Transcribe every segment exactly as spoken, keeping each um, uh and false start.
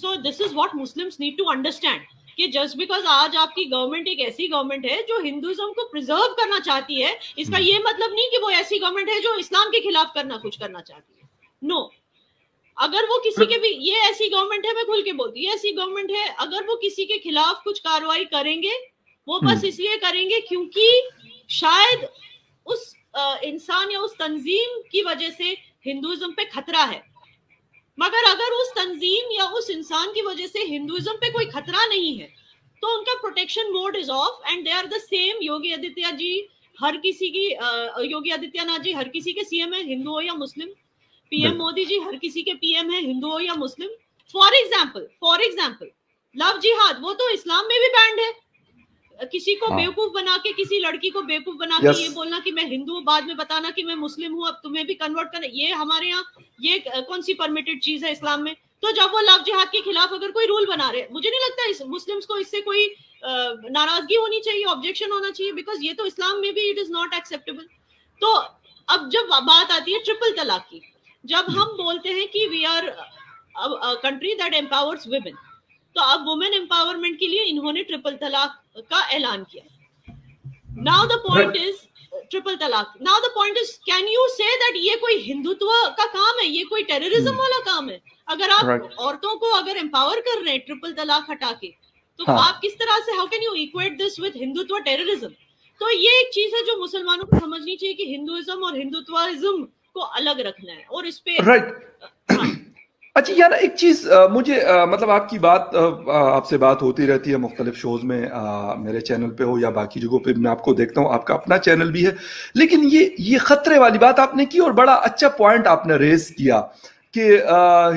So this is what Muslims need to understand कि just because आज आपकी government एक ऐसी गवर्नमेंट है जो हिंदुइज्म को प्रिजर्व करना चाहती है, इसका ये मतलब नहीं कि वो ऐसी गवर्नमेंट है जो इस्लाम के खिलाफ करना कुछ करना चाहती है। No no. अगर वो किसी के भी, ये ऐसी गवर्नमेंट है, मैं खुल के बोलती हूँ ऐसी गवर्नमेंट है, अगर वो किसी के खिलाफ कुछ कार्रवाई करेंगे वो बस इसलिए करेंगे क्योंकि शायद उस इंसान या उस तंजीम की वजह से हिंदुइज्म पे खतरा है। मगर अगर उस तंजीम या उस इंसान की वजह से हिंदुइज्म पे कोई खतरा नहीं है तो उनका protection mode is off and they are the same. Yogi Adityanath ji हर किसी की योगी आदित्यनाथ जी हर किसी के सीएम है, हिंदू हो या मुस्लिम। पीएम मोदी जी हर किसी के पीएम है, हिंदू हो या Muslim. For example for example love जिहाद वो तो इस्लाम में भी बैंड है। किसी को बेवकूफ बना के, किसी लड़की को बेवकूफ बना yes. के ये बोलना कि मैं हिंदू हूँ, बाद में बताना कि मैं मुस्लिम हूँ, अब तुम्हें भी कन्वर्ट करना, ये हमारे यहाँ ये कौन सी परमिटेड चीज है इस्लाम में। तो जब वो लव जिहाद के खिलाफ अगर कोई रूल बना रहे, मुझे नहीं लगता इस मुस्लिम्स को इससे कोई नाराजगी होनी चाहिए, ऑब्जेक्शन होना चाहिए, बिकॉज ये तो इस्लाम में भी इट इज नॉट एक्सेप्टेबल। तो अब जब बात आती है ट्रिपल तलाक की, जब हम बोलते हैं कि we are a country that empowers women, तो अब वुमेन एम्पावरमेंट के लिए इन्होंने ट्रिपल तलाक का ऐलान किया। Now the point is triple तलाक now the point is can you say that ये कोई हिंदुत्व का काम है, ये कोई टेररिज्म वाला काम है? अगर आप right. औरतों को अगर एम्पावर कर रहे हैं ट्रिपल तलाक हटा के, तो हाँ. आप किस तरह से, how can you equate this with Hindutva terrorism? तो ये एक चीज है जो मुसलमानों को समझनी चाहिए कि हिंदुइज्म और हिंदुत्विज्म को अलग रखना है और इस पे right. हाँ. अच्छा यार, एक चीज़ मुझे आ, मतलब आपकी बात, आपसे बात होती रहती है मुख्तलिफ शोज़ में, आ, मेरे चैनल पे हो या बाकी जगहों पे मैं आपको देखता हूँ, आपका अपना चैनल भी है, लेकिन ये ये खतरे वाली बात आपने की और बड़ा अच्छा पॉइंट आपने रेज किया कि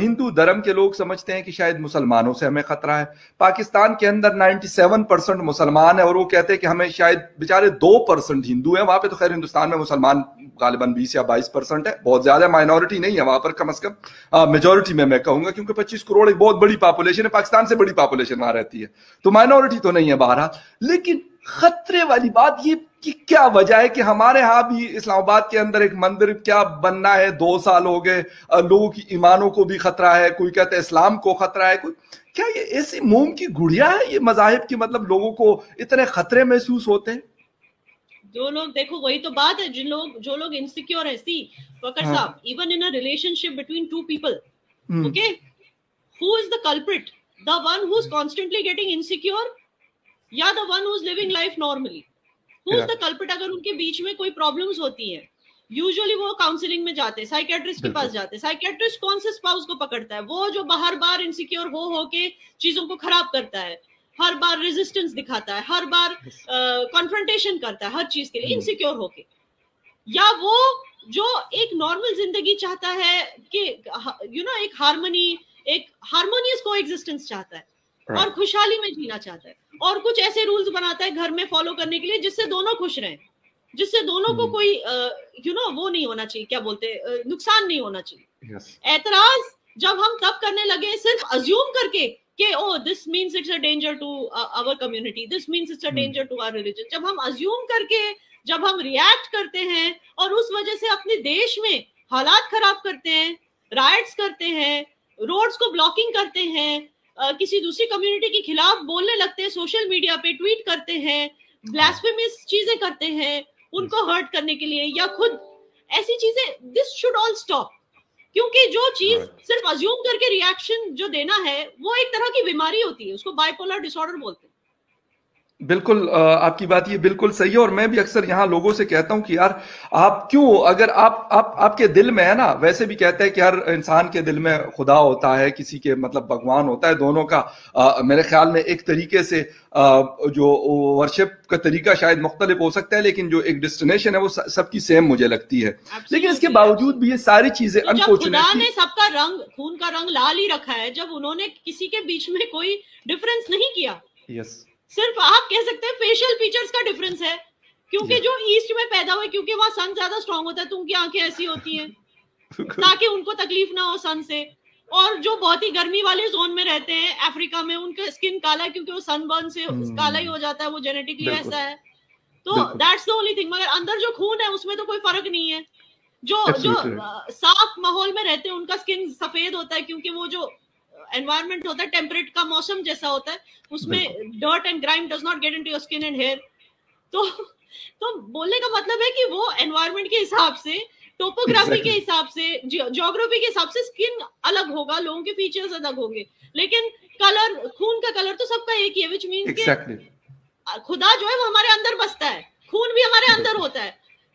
हिंदू धर्म के लोग समझते हैं कि शायद मुसलमानों से हमें खतरा है। पाकिस्तान के अंदर सत्तानवे परसेंट मुसलमान है और वो कहते हैं कि हमें शायद बेचारे दो परसेंट हिंदू हैं वहाँ पे। तो खैर हिंदुस्तान में मुसलमान गालिबन बीस या बाईस परसेंट है, बहुत ज्यादा माइनॉरिटी नहीं है वहाँ पर, कम से कम मेजोरिटी में मैं कहूँगा, क्योंकि पच्चीस करोड़ एक बहुत बड़ी पॉपुलेशन है, पाकिस्तान से बड़ी पॉपुलेशन वहाँ रहती है, तो माइनॉरिटी तो नहीं है बहरहाल। लेकिन खतरे वाली बात ये कि क्या वजह है कि हमारे यहाँ भी इस्लामाबाद के अंदर एक मंदिर क्या बनना है, दो साल हो गए, लोगों की ईमानों को भी खतरा है, कोई कहता है इस्लाम को खतरा है, कोई, क्या ये ऐसी मोम की गुड़िया है ये मजाहिब की, मतलब लोगों को इतने खतरे महसूस होते हैं? जो लोग, देखो वही तो बात है, जिन लोग जो लोग इनसिक्योर है, सी फकर साहब, even in a relationship between two people, okay, who is the culprit, the one who is constantly getting insecure या the one who is living life normally? Who is the culprit? अगर उनके बीच में कोई problems होती है, usually वो counselling में जाते हैं, साइकेट्रिस्ट के पास जाते हैं। साइकेट्रिस्ट कौन से स्पाउस को पकड़ता है? वो जो बार बार इनसिक्योर हो हो के चीजों को खराब करता है, हर बार रेजिस्टेंस दिखाता है, हर बार कॉन्फ्रंटेशन uh, करता है हर चीज के लिए इनसिक्योर होके, या वो जो एक नॉर्मल जिंदगी चाहता है कि यू नो एक हार्मनी, एक हार्मोनियस को एग्जिस्टेंस चाहता है और खुशहाली में जीना चाहता है, और कुछ ऐसे रूल्स बनाता है घर में फॉलो करने के लिए जिससे दोनों खुश रहें, जिससे दोनों को कोई यू नो वो नहीं होना चाहिए, क्या बोलते हैं, नुकसान नहीं होना चाहिए। yes. ऐतराज जब हम तब करने लगे सिर्फ अज्यूम करके कि oh this means it's a danger to our community, this means it's a danger to our religion, जब हम अज्यूम करके जब हम रिएक्ट करते हैं और उस वजह से अपने देश में हालात खराब करते हैं, राइट्स करते हैं, रोड्स को ब्लॉकिंग करते हैं, Uh, किसी दूसरी कम्युनिटी के खिलाफ बोलने लगते हैं, सोशल मीडिया पे ट्वीट करते हैं, ब्लास्फेमियस चीजें करते हैं उनको हर्ट करने के लिए, या खुद ऐसी चीजें, दिस शुड ऑल स्टॉप। क्योंकि जो चीज सिर्फ अज्यूम करके रिएक्शन जो देना है वो एक तरह की बीमारी होती है, उसको बाइपोलर डिसऑर्डर बोलते हैं। बिल्कुल, आपकी बात ये बिल्कुल सही है और मैं भी अक्सर यहाँ लोगों से कहता हूँ कि यार आप क्यों, अगर आप आप आपके दिल में है ना, वैसे भी कहते हैं कि हर इंसान के दिल में खुदा होता है, किसी के मतलब भगवान होता है, दोनों का आ, मेरे ख्याल में एक तरीके से आ, जो वर्शिप का तरीका शायद मुख्तलिफ हो सकता है, लेकिन जो एक डेस्टिनेशन है वो सबकी सेम मुझे लगती है। लेकिन इसके बावजूद भी ये सारी चीजें अनफॉर्चुनेटली, सबका रंग, खून का रंग लाल ही रखा है, जब उन्होंने किसी के बीच में कोई डिफरेंस नहीं किया। यस, सिर्फ आप कह सकते हैं फेशियल फीचर्स का डिफरेंस है, क्योंकि जो ईस्ट में पैदा हुए, क्योंकि वहाँ सन ज्यादा स्ट्रांग होता है तो उनकी आंखें ऐसी होती हैं ताकि उनको तकलीफ ना हो सन से, और जो बहुत ही गर्मी वाले जोन में रहते हैं अफ्रीका में, उनका स्किन काला है क्योंकि वो सनबर्न से काला ही हो जाता है, वो जेनेटिकली ऐसा है। तो दैट्स द ओनली थिंग, मगर अंदर जो खून है उसमें तो कोई फर्क नहीं है। जो जो साफ माहौल में रहते हैं उनका स्किन सफेद होता है क्योंकि वो जो एनवायरमेंट होता है टेम्परेट का मौसम जैसा होता है, उसमें dirt and grime does not get into your skin and hair. तो तो बोलने का मतलब है कि वो एनवायरमेंट के हिसाब से, टोपोग्राफी के हिसाब से, ज्योग्राफी के हिसाब से स्किन अलग होगा, लोगों के फीचर्स अलग होंगे, लेकिन कलर, खून का कलर तो सबका एक ही है, which means exactly. कि खुदा जो है वो हमारे अंदर बसता है, खून भी हमारे अंदर होता है,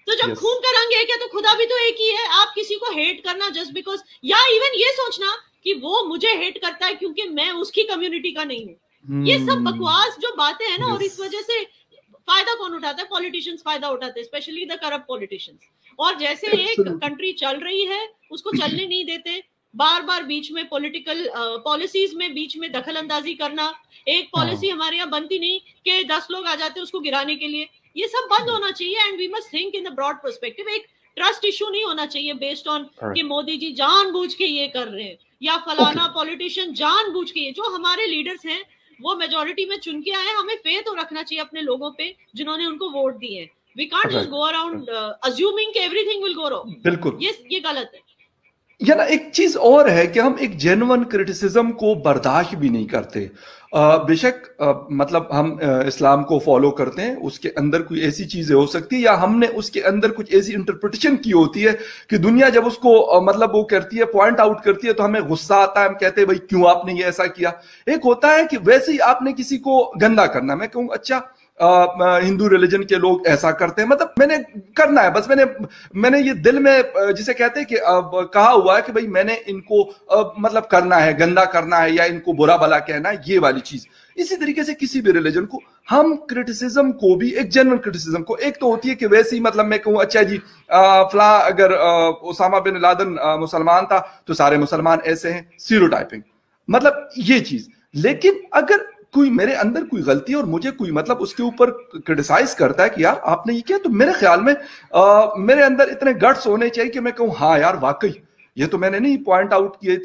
तो जब yes. खून का रंग एक है तो खुदा भी तो एक ही है। आप किसी को हेट करना जस्ट बिकॉज, या इवन ये सोचना कि वो मुझे हेट करता है क्योंकि मैं उसकी कम्युनिटी का नहीं हूँ, hmm. ये सब बकवास जो बातें हैं ना yes. और इस वजह से फायदा कौन उठाता है? पॉलिटिशियंस फायदा उठाते हैं, स्पेशली द करप्ट पॉलिटिशियंस। और जैसे एक कंट्री चल रही है उसको चलने नहीं देते, बार बार बीच में पॉलिटिकल पॉलिसीज uh, में बीच में दखल अंदाजी करना। एक पॉलिसी हमारे यहाँ बनती नहीं कि दस लोग आ जाते उसको गिराने के लिए, ये सब बंद होना चाहिए। And we must think in the broad perspective. एक ट्रस्ट इशू नहीं होना चाहिए बेस्ड ऑन कि मोदी जी जानबूझ के ये कर रहे हैं या फलाना पॉलिटिशियन okay. जानबूझ के। ये जो हमारे लीडर्स हैं वो मेजोरिटी में चुन के आए, हमें फेथ तो रखना चाहिए अपने लोगों पे जिन्होंने उनको वोट दिए। We can't just go around assuming कि एवरीथिंग विल गो रॉन्ग। बिल्कुल ये ये गलत है। या ना एक चीज और है कि हम एक जेन्युइन क्रिटिसिज्म को बर्दाश्त भी नहीं करते। बेशक मतलब हम इस्लाम को फॉलो करते हैं, उसके अंदर कोई ऐसी चीजें हो सकती है या हमने उसके अंदर कुछ ऐसी इंटरप्रिटेशन की होती है कि दुनिया जब उसको मतलब वो करती है, पॉइंट आउट करती है, तो हमें गुस्सा आता है, हम कहते हैं भाई क्यों आपने ये ऐसा किया। एक होता है कि वैसे ही आपने किसी को गंदा करना, मैं कहूँ अच्छा हिंदू रिलीजन के लोग ऐसा करते हैं, मतलब मैंने करना है बस, मैंने मैंने ये दिल में जिसे कहते हैं कि कहा हुआ है कि भाई मैंने इनको मतलब करना है, गंदा करना है या इनको बुरा भला कहना है, ये वाली चीज। इसी तरीके से किसी भी रिलीजन को हम क्रिटिसिज्म को भी, एक जनरल क्रिटिसिज्म को, एक तो होती है कि वैसे ही मतलब मैं कहूँ अच्छा जी फला अगर ओसामा बिन लादेन मुसलमान था तो सारे मुसलमान ऐसे हैं, स्टीरियोटाइपिंग, मतलब ये चीज। लेकिन अगर कोई मेरे अंदर कोई गलती है और मुझे कोई मतलब उसके ऊपर क्रिटिसाइज करता है कि यार आपने ये किया, तो मेरे ख्याल में आ, मेरे अंदर इतने गट्स होने चाहिए कि मैं कहूँ हाँ यार वाकई ये तो मैंने नहीं पॉइंट आउट किए,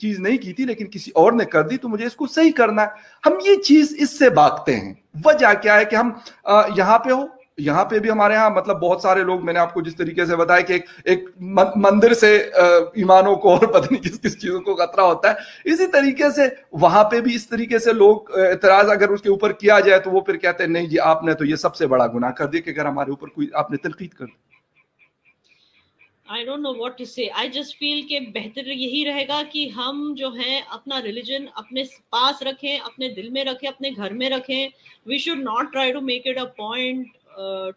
चीज नहीं की थी लेकिन किसी और ने कर दी, तो मुझे इसको सही करना है। हम ये चीज इससे भागते हैं। वजह क्या है कि हम आ, यहाँ पे हो, यहाँ पे भी हमारे यहाँ मतलब बहुत सारे लोग, मैंने आपको जिस तरीके से बताया कि एक, एक मंदिर से ईमानों को और पता नहीं किस किस चीजों को खतरा होता है, इसी तरीके से वहां पे भी इस तरीके से लोग इतराज अगर उसके ऊपर किया जाए तो वो फिर कहते हैं नहीं जी आपने तो ये सबसे बड़ा गुनाह कर दिया कि अगर हमारे ऊपर कोई आपने तनकीद कर दी। I don't know what to say, I just feel के बेहतर यही रहेगा कि हम जो है अपना रिलीजन अपने पास रखें, अपने दिल में रखें, अपने घर में रखें। We should not try to make it a point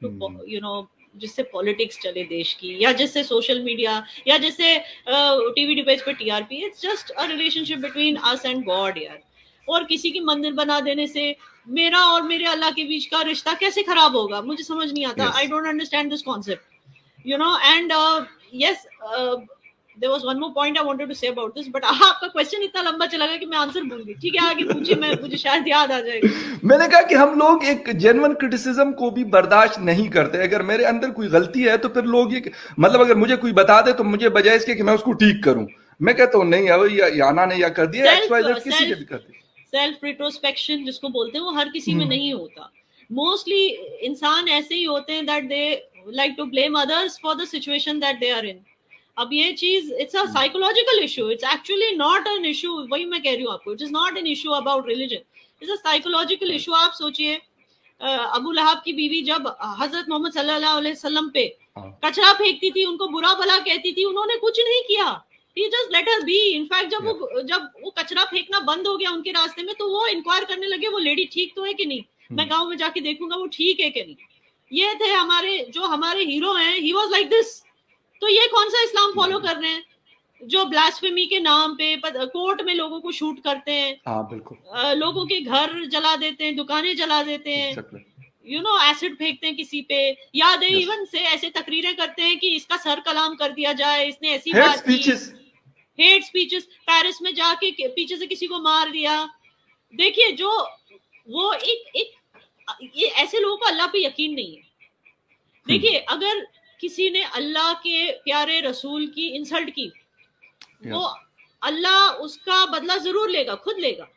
to you know जिससे पॉलिटिक्स चले देश की, या जिससे सोशल मीडिया, या जिससे टीवी डिवाइस पे TRP. It's just a relationship between us and God यार। और किसी की मंदिर बना देने से मेरा और मेरे अल्लाह के बीच का रिश्ता कैसे खराब होगा, मुझे समझ नहीं आता। I don't understand this concept, you know. And yes, there was one more point I wanted to say about this, but आपका क्वेश्चन इतना लंबा चला गया कि मैं आंसर भूल गई। ठीक है, आगे पूछिए, मैं मुझे शायद याद आ जाएगा। मैंने कहा कि हम लोग एक जेन्युइन क्रिटिसिज्म को भी बर्दाश्त नहीं करते। अगर मेरे अंदर कोई गलती है तो फिर लोग ये मतलब अगर मुझे कोई बता दे तो मुझे बजाय इसके कि मैं उसको ठीक करूं, मैं कहता हूं नहीं अब या याना ने या कर दिया एक्स वाई जेड, किसी ने भी कर दिया। सेल्फ रिट्रोस्पेक्शन जिसको बोलते हैं वो हर किसी में नहीं होता। मोस्टली इंसान ऐसे ही होते हैं that they like to blame others for the situation that they are in. अब ये चीज it's a psychological issue, it's actually not an issue. वही मैं कह रही हूँ आपको, it is not an issue about religion, it's a psychological issue. आप सोचिए अबू लहाब की बीवी जब हजरत मोहम्मद सल्लल्लाहु अलैहि वसल्लम पे कचरा फेंकती थी, उनको बुरा भला कहती थी, उन्होंने कुछ नहीं किया। He just let her be. In fact जब yeah. वो जब वो कचरा फेंकना बंद हो गया उनके रास्ते में तो वो इंक्वायर करने लगे वो लेडी ठीक तो है कि नहीं, hmm. मैं गाँव में जाके देखूंगा वो ठीक है कि नहीं। ये थे हमारे जो हमारे हीरो हैं, ही वॉज लाइक दिस। तो ये कौन सा इस्लाम फॉलो कर रहे हैं जो ब्लास्फेमी के नाम पे कोर्ट में लोगों को शूट करते हैं? हाँ बिल्कुल, लोगों के घर जला देते हैं, दुकानें जला देते हैं, यू नो एसिड फेंकते हैं किसी पे, या दे इवन से ऐसे तकरीरें करते हैं कि इसका सर कलाम कर दिया जाए, इसने ऐसी बात की, हेट स्पीचेस। पेरिस में जाके पीछे से किसी को मार दिया। देखिए जो वो एक एक ये ऐसे लोगों को अल्लाह पे यकीन नहीं है। देखिए अगर किसी ने अल्लाह के प्यारे रसूल की इंसल्ट की, वो अल्लाह उसका बदला जरूर लेगा, खुद लेगा।